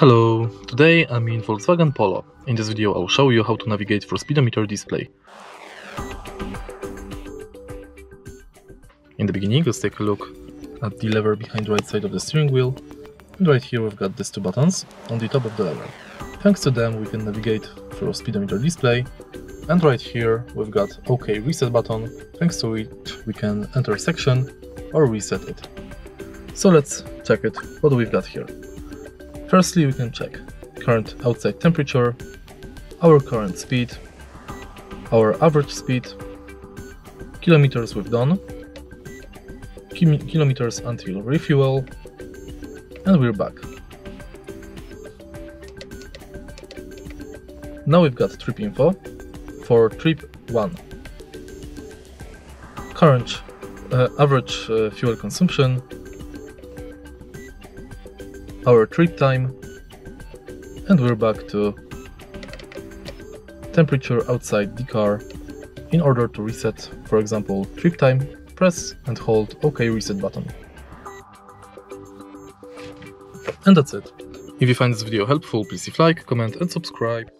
Hello, today I'm in Volkswagen Polo. In this video I'll show you how to navigate for speedometer display. In the beginning, let's take a look at the lever behind the right side of the steering wheel, and right here we've got these two buttons on the top of the lever. Thanks to them we can navigate for a speedometer display, and right here we've got OK reset button, thanks to which we can enter a section or reset it. So let's check it, what we've got here. Firstly, we can check current outside temperature, our current speed, our average speed, kilometers we've done, kilometers until refuel, and we're back. Now we've got trip info for trip 1. Current average fuel consumption, our trip time, and we're back to temperature outside the car. In order to reset, for example, trip time, press and hold OK reset button. And that's it. If you find this video helpful, please leave a like, comment and subscribe.